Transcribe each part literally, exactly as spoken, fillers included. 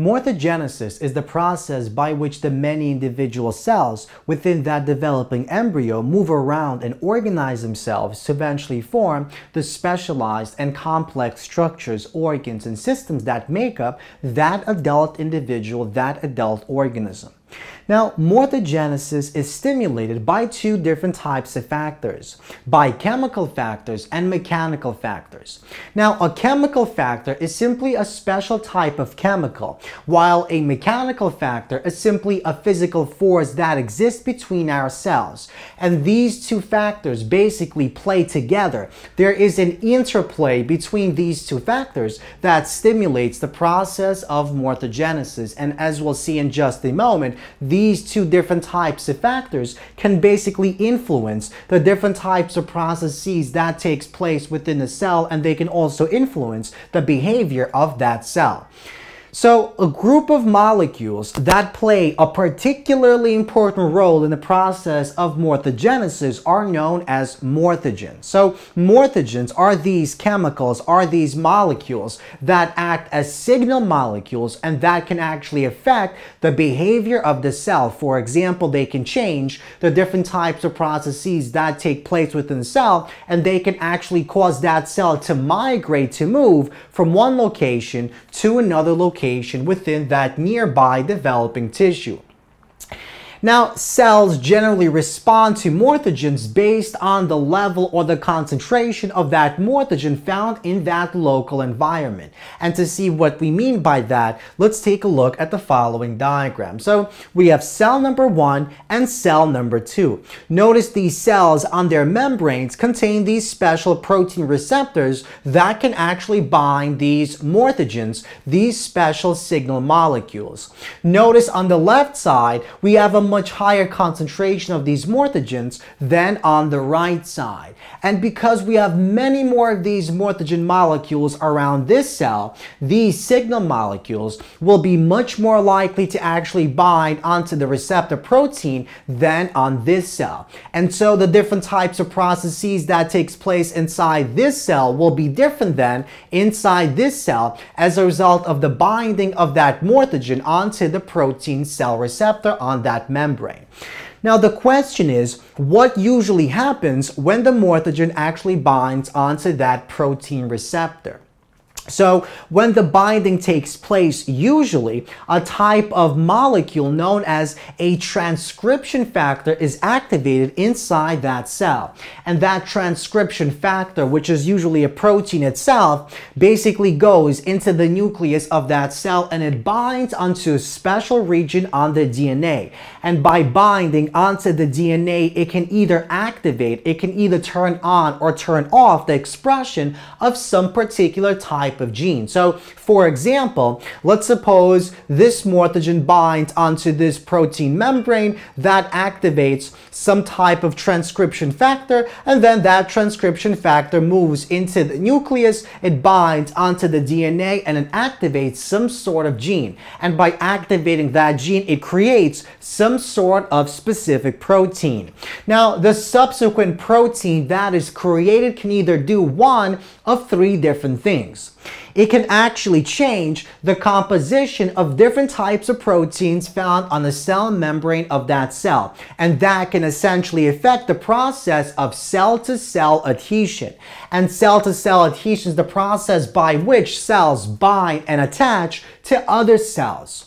Morphogenesis is the process by which the many individual cells within that developing embryo move around and organize themselves to eventually form the specialized and complex structures, organs, and systems that make up that adult individual, that adult organism. Now, morphogenesis is stimulated by two different types of factors: biochemical factors and mechanical factors. Now, a chemical factor is simply a special type of chemical, while a mechanical factor is simply a physical force that exists between our cells. And these two factors basically play together. There is an interplay between these two factors that stimulates the process of morphogenesis. And as we'll see in just a moment, these two different types of factors can basically influence the different types of processes that takes place within the cell, and they can also influence the behavior of that cell. So a group of molecules that play a particularly important role in the process of morphogenesis are known as morphogens. So morphogens are these chemicals, are these molecules that act as signal molecules, and that can actually affect the behavior of the cell. For example, they can change the different types of processes that take place within the cell, and they can actually cause that cell to migrate, to move from one location to another location within that nearby developing tissue. Now, cells generally respond to morphogens based on the level or the concentration of that morphogen found in that local environment. And to see what we mean by that, let's take a look at the following diagram. So we have cell number one and cell number two. Notice these cells on their membranes contain these special protein receptors that can actually bind these morphogens, these special signal molecules. Notice on the left side, we have a much higher concentration of these morphogens than on the right side. And because we have many more of these morphogen molecules around this cell, these signal molecules will be much more likely to actually bind onto the receptor protein than on this cell. And so the different types of processes that takes place inside this cell will be different than inside this cell as a result of the binding of that morphogen onto the protein cell receptor on that membrane. Now the question is, what usually happens when the morphogen actually binds onto that protein receptor? So when the binding takes place, usually a type of molecule known as a transcription factor is activated inside that cell. And that transcription factor, which is usually a protein itself, basically goes into the nucleus of that cell and it binds onto a special region on the D N A. And by binding onto the D N A, it can either activate, it can either turn on or turn off the expression of some particular type of gene. So, for example, let's suppose this morphogen binds onto this protein membrane that activates some type of transcription factor, and then that transcription factor moves into the nucleus, it binds onto the D N A, and it activates some sort of gene. And by activating that gene, it creates some sort of specific protein. Now, the subsequent protein that is created can either do one of three different things. It can actually change the composition of different types of proteins found on the cell membrane of that cell, and that can essentially affect the process of cell-to-cell adhesion. And cell-to-cell adhesion is the process by which cells bind and attach to other cells.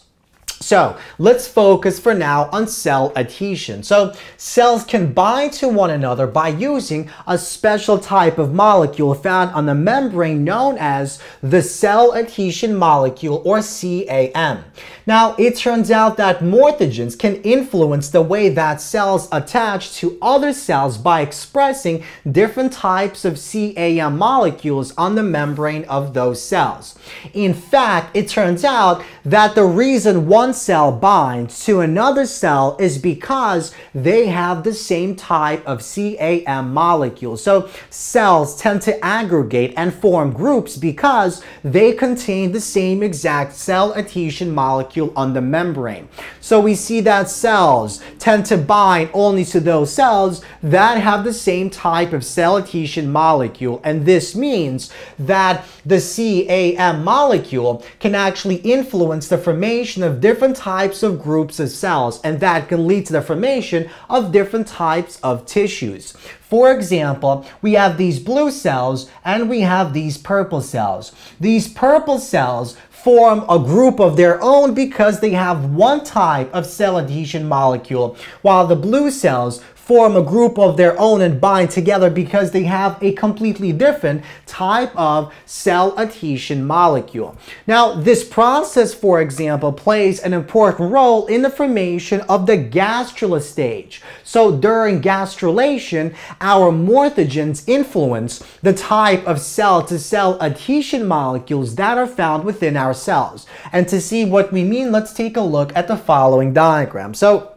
So let's focus for now on cell adhesion. So cells can bind to one another by using a special type of molecule found on the membrane known as the cell adhesion molecule, or C A M. Now it turns out that morphogens can influence the way that cells attach to other cells by expressing different types of C A M molecules on the membrane of those cells. In fact, it turns out that the reason one one cell binds to another cell is because they have the same type of C A M molecule. So cells tend to aggregate and form groups because they contain the same exact cell adhesion molecule on the membrane. So we see that cells tend to bind only to those cells that have the same type of cell adhesion molecule, and this means that the C A M molecule can actually influence the formation of different types of groups of cells, and that can lead to the formation of different types of tissues. For example, we have these blue cells and we have these purple cells. These purple cells form a group of their own because they have one type of cell adhesion molecule, while the blue cells form a group of their own and bind together because they have a completely different type of cell adhesion molecule. Now, this process, for example, plays an important role in the formation of the gastrula stage. So during gastrulation, our morphogens influence the type of cell-to-cell adhesion molecules that are found within our cells. And to see what we mean, let's take a look at the following diagram. So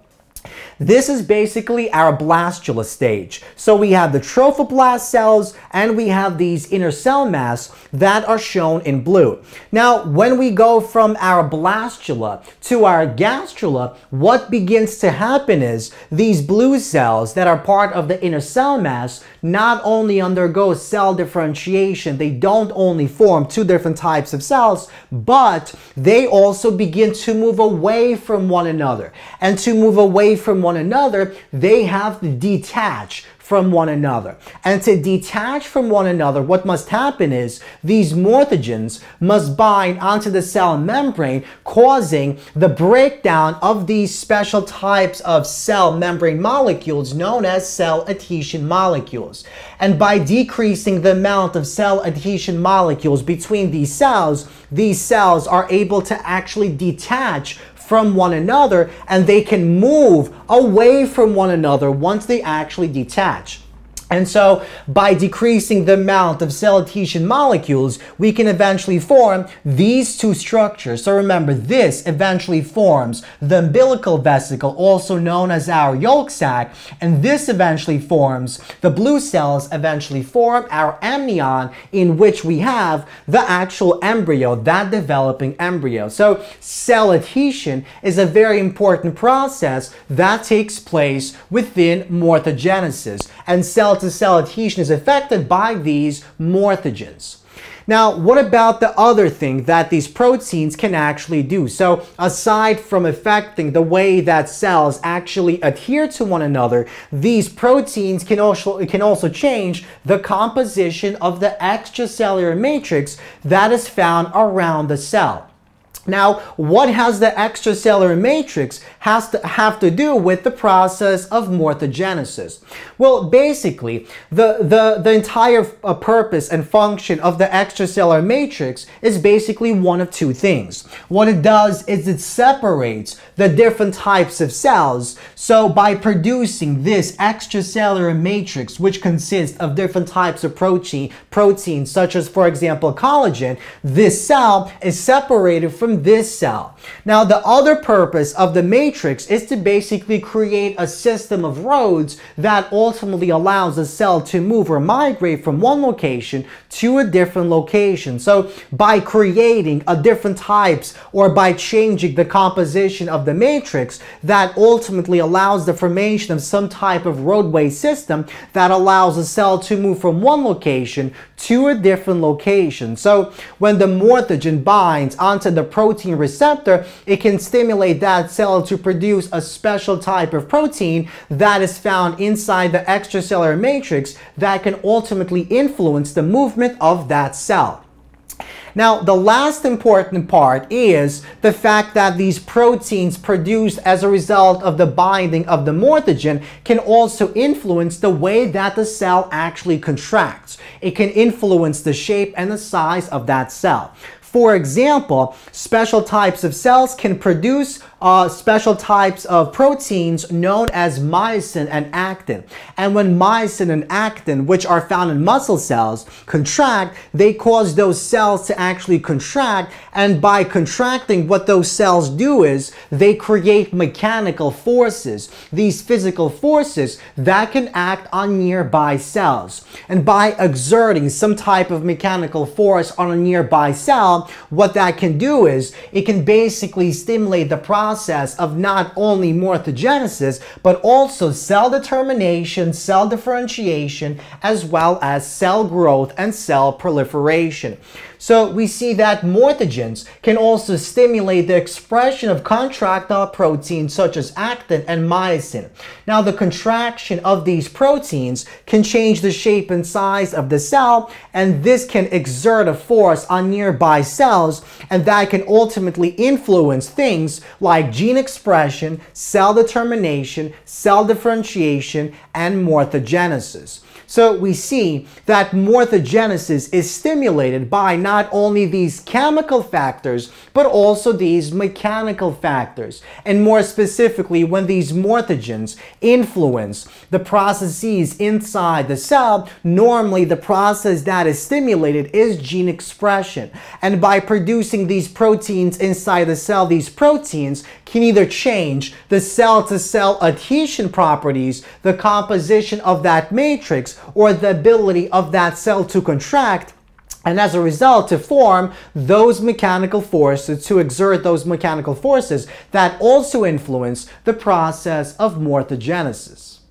this is basically our blastula stage. So we have the trophoblast cells and we have these inner cell mass that are shown in blue. Now, when we go from our blastula to our gastrula, what begins to happen is these blue cells that are part of the inner cell mass not only undergo cell differentiation, they don't only form two different types of cells, but they also begin to move away from one another. And to move away from one another, they have to detach from one another. And to detach from one another, what must happen is these morphogens must bind onto the cell membrane, causing the breakdown of these special types of cell membrane molecules known as cell adhesion molecules. And by decreasing the amount of cell adhesion molecules between these cells, these cells are able to actually detach from one another, and they can move away from one another once they actually detach. And so by decreasing the amount of cell adhesion molecules, we can eventually form these two structures. So remember, this eventually forms the umbilical vesicle, also known as our yolk sac, and this eventually forms, the blue cells eventually form our amnion, in which we have the actual embryo, that developing embryo. So cell adhesion is a very important process that takes place within morphogenesis, and cell to cell adhesion is affected by these morphogens. Now, what about the other thing that these proteins can actually do? So aside from affecting the way that cells actually adhere to one another, these proteins can also, can also change the composition of the extracellular matrix that is found around the cell. Now, what has the extracellular matrix has to have to do with the process of morphogenesis? Well, basically, the, the, the entire uh, purpose and function of the extracellular matrix is basically one of two things. What it does is it separates the different types of cells. So by producing this extracellular matrix, which consists of different types of protein, proteins, such as, for example, collagen, this cell is separated from this cell. Now, the other purpose of the matrix is to basically create a system of roads that ultimately allows the cell to move or migrate from one location to a different location. So by creating a different types or by changing the composition of the matrix, that ultimately allows the formation of some type of roadway system that allows a cell to move from one location to a different location. So when the morphogen binds onto the protein receptor, it can stimulate that cell to produce a special type of protein that is found inside the extracellular matrix that can ultimately influence the movement of that cell. Now, the last important part is the fact that these proteins produced as a result of the binding of the morphogen can also influence the way that the cell actually contracts. It can influence the shape and the size of that cell. For example, special types of cells can produce uh, special types of proteins known as myosin and actin. And when myosin and actin, which are found in muscle cells, contract, they cause those cells to actually contract. And by contracting, what those cells do is they create mechanical forces, these physical forces that can act on nearby cells. And by exerting some type of mechanical force on a nearby cell, what that can do is it can basically stimulate the process of not only morphogenesis, but also cell determination, cell differentiation, as well as cell growth and cell proliferation. So we see that morphogens can also stimulate the expression of contractile proteins such as actin and myosin. Now, the contraction of these proteins can change the shape and size of the cell, and this can exert a force on nearby cells, and that can ultimately influence things like gene expression, cell determination, cell differentiation, and morphogenesis. So we see that morphogenesis is stimulated by not only these chemical factors, but also these mechanical factors. And more specifically, when these morphogens influence the processes inside the cell, normally the process that is stimulated is gene expression. And by producing these proteins inside the cell, these proteins can either change the cell-to-cell adhesion properties, the composition of that matrix, or the ability of that cell to contract, and as a result to form those mechanical forces, to exert those mechanical forces that also influence the process of morphogenesis.